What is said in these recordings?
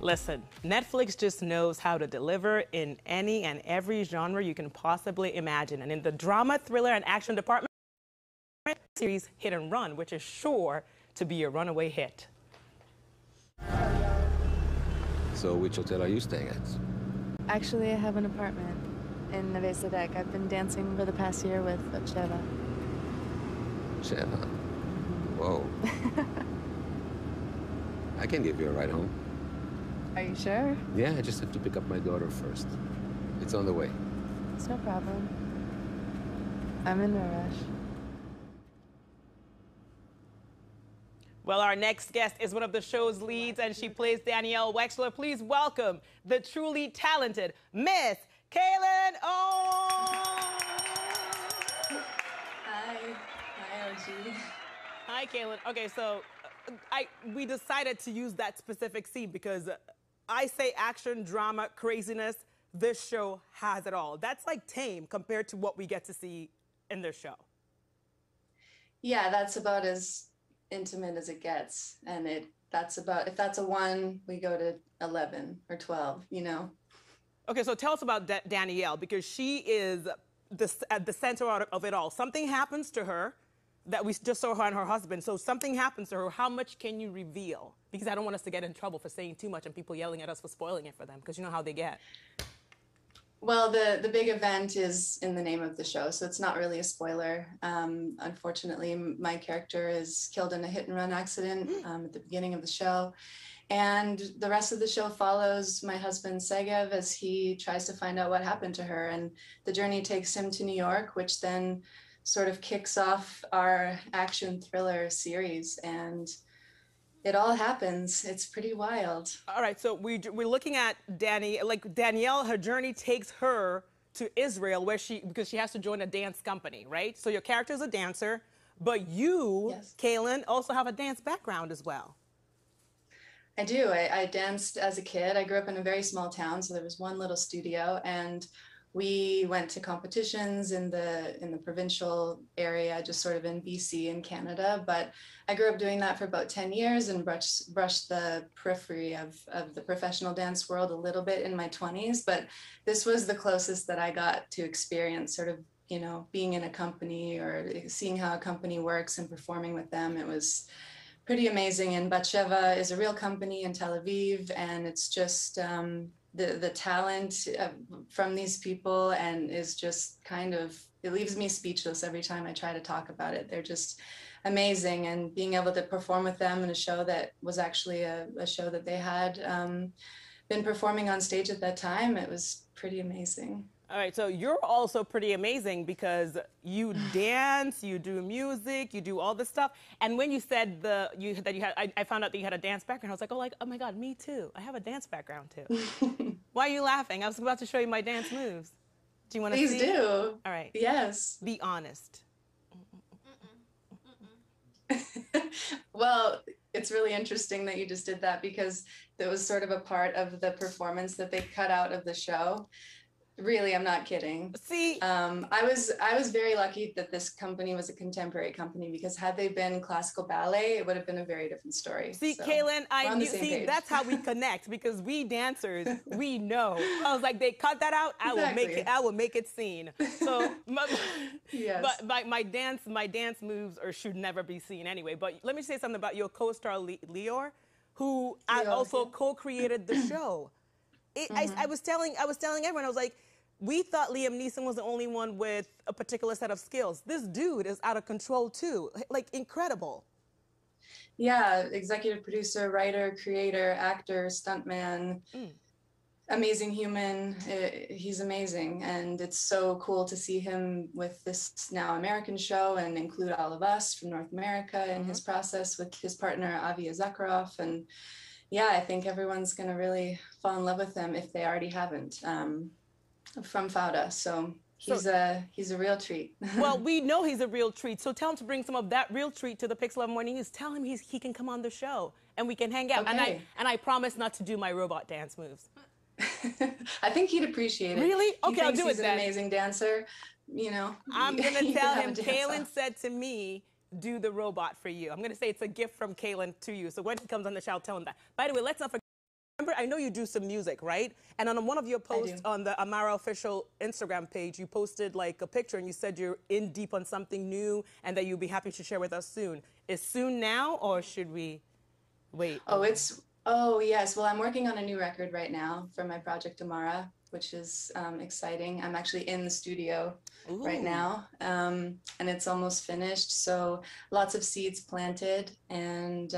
Listen, Netflix just knows how to deliver in any and every genre you can possibly imagine. And in the drama, thriller, and action department, series Hit and Run, which is sure to be a runaway hit. So which hotel are you staying at? Actually, I have an apartment in Navesa Deck. I've been dancing for the past year with Cheva. Cheva? Whoa. I can give you a ride home. Are you sure? Yeah, I just have to pick up my daughter first. It's on the way. It's no problem. I'm in no rush. Well, our next guest is one of the show's leads, and she plays Danielle Wexler. Please welcome the truly talented Miss Kaelen Ohm. Hi. Hi, OG. Hi, Kaelen. Okay, so we decided to use that specific scene because I say action, drama, craziness. This show has it all. That's like tame compared to what we get to see in this show. Yeah, that's about as intimate as it gets, and that's about, if that's a 1, we go to 11 or 12, you know. Okay, so tell us about Danielle, because she is at the center of it all. Something happens to her that we just saw her and her husband. So something happens to her. How much can you reveal? Because I don't want us to get in trouble for saying too much and people yelling at us for spoiling it for them, because you know how they get. Well, the big event is in the name of the show, so it's not really a spoiler. Unfortunately, my character is killed in a hit-and-run accident at the beginning of the show. And the rest of the show follows my husband, Segev, as he tries to find out what happened to her. And the journey takes him to New York, which then sort of kicks off our action thriller series. And it all happens. It's pretty wild. All right, so we're looking at Danielle, her journey takes her to Israel, where because she has to join a dance company, right? So your character is a dancer, but you, yes, Kaelen, also have a dance background as well. I do. I danced as a kid. I grew up in a very small town, so there was one little studio, and we went to competitions in the provincial area, just sort of in BC in Canada. But I grew up doing that for about 10 years and brushed the periphery of the professional dance world a little bit in my 20s. But this was the closest that I got to experience sort of, you know, being in a company or seeing how a company works and performing with them. It was pretty amazing. And Batsheva is a real company in Tel Aviv, and it's just the talent from these people, and is just kind of, it leaves me speechless every time I try to talk about it. They're just amazing, and being able to perform with them in a show that was actually a show that they had been performing on stage at that time, it was pretty amazing. All right, so you're also pretty amazing because you dance, you do music, you do all this stuff. And when you said I found out that you had a dance background, I was like, oh my God, me too. I have a dance background too. Why are you laughing? I was about to show you my dance moves. Do you want to see? Please do. All right. Yes. Be honest. Well, it's really interesting that you just did that, because that was sort of a part of the performance that they cut out of the show. Really, I'm not kidding. See, I was very lucky that this company was a contemporary company, because had they been classical ballet, it would have been a very different story. See, so, Kaelen, see, that's how we connect, because we dancers, we know. I was like, they cut that out. Exactly. I will make it seen. So, yes. But my dance moves should never be seen anyway. But let me say something about your co-star Lior, who I also co-created the show. I was telling everyone, I was like, we thought Liam Neeson was the only one with a particular set of skills. This dude is out of control too, like incredible. Yeah, executive producer, writer, creator, actor, stuntman, amazing human. He's amazing, and it's so cool to see him with this now American show and include all of us from North America in his process with his partner, Avia Zakharov. And yeah, I think everyone's going to really fall in love with him if they already haven't, from Fauda. So he's a real treat. Well, we know he's a real treat. So tell him to bring some of that real treat to the PIX11 Morning News. Tell him he can come on the show and we can hang out. Okay. And I promise not to do my robot dance moves. I think he'd appreciate it. Really? Okay, I'll do it then. He's an amazing dancer. You know, I'm going to tell him Kaelen said to me, do the robot for you. I'm going to say it's a gift from Kaelen to you. So when he comes on the show, I'll tell him that. By the way, let's not forget, remember, I know you do some music, right? And on one of your posts on the Amara official Instagram page, you posted like a picture and you said you're in deep on something new and that you'd be happy to share with us soon. Is soon now or should we wait? Oh, it's, oh yes. Well, I'm working on a new record right now for my project Amara, which is exciting. I'm actually in the studio right now, and it's almost finished. So lots of seeds planted, and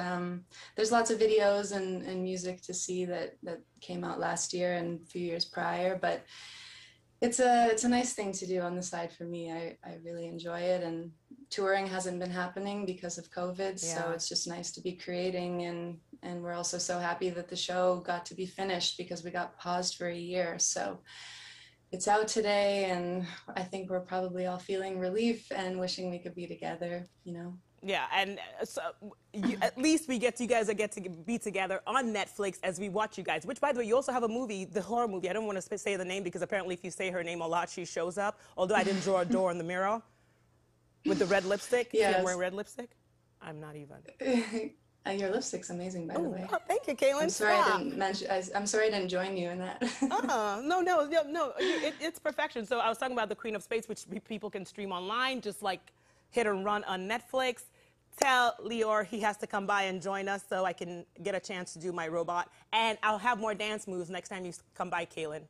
there's lots of videos and music to see that came out last year and a few years prior. But it's a nice thing to do on the side for me. I really enjoy it, and touring hasn't been happening because of COVID, so it's just nice to be creating. And we're also so happy that the show got to be finished because we got paused for a year. So it's out today, and I think we're probably all feeling relief and wishing we could be together, you know? Yeah, and so at least you guys get to be together on Netflix as we watch you guys, which, by the way, you also have a movie, the horror movie. I don't want to say the name because apparently if you say her name a lot, she shows up, although I didn't draw a door in the mirror with the red lipstick. Yes. You're wearing red lipstick? I'm not even. Your lipstick's amazing, by the way. Oh, thank you, Kaelen. I'm sorry I didn't mention. I'm sorry I didn't join you in that. No. It's perfection. So I was talking about the Queen of Space, which people can stream online, just like Hit and Run on Netflix. Tell Lior he has to come by and join us so I can get a chance to do my robot, and I'll have more dance moves next time you come by, Kaelen.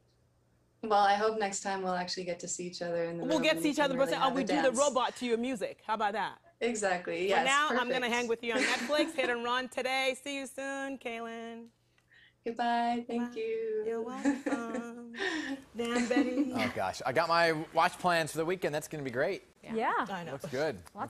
Well, I hope next time we'll actually get to see each other in the. We'll get to see each other. Really we do the robot to your music. How about that? Exactly, yes. For now, perfect. I'm going to hang with you on Netflix. Hit and Run today. See you soon, Kaelen. Goodbye. Thank you. You're welcome. Damn, Betty. Oh, gosh. I got my watch plans for the weekend. That's going to be great. Yeah. I know. Looks good. Lots